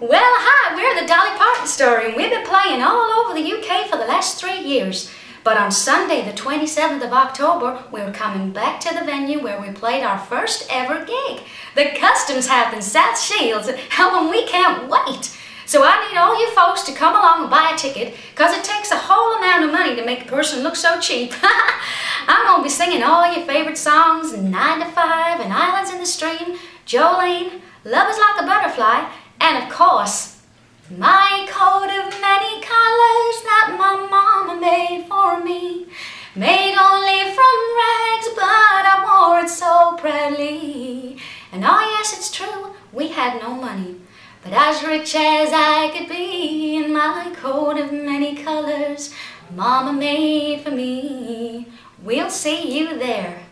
Well, hi, we're the Dolly Parton Story, and we've been playing all over the UK for the last 3 years. But on Sunday, the 27th of October, we're coming back to the venue where we played our first ever gig, The Customs House in South Shields. And we can't wait! So I need all you folks to come along and buy a ticket, because it takes a whole amount of money to make a person look so cheap. I'm going to be singing all your favorite songs, 9 to 5 and Islands in the Stream, Jolene, Love is Like a Butterfly, and of course, my coat of many colors that my mama made for me, made only from rags, but I wore it so proudly. And oh yes, it's true, we had no money, but as rich as I could be in my coat of many colors mama made for me. We'll see you there.